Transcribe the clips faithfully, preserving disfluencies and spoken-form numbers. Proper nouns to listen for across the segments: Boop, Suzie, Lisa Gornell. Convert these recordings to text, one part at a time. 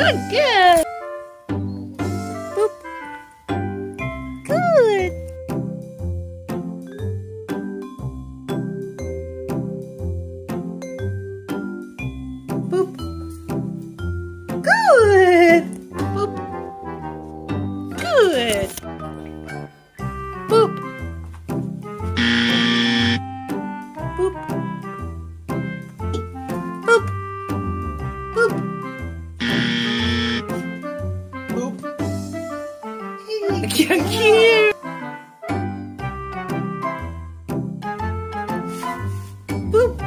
Good girl. Boop. Good. Boop. Good. Boop. Good. Boop. Boop. Boop. Boop. Cute. Boop.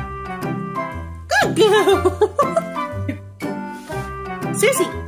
Good girl. Suzie.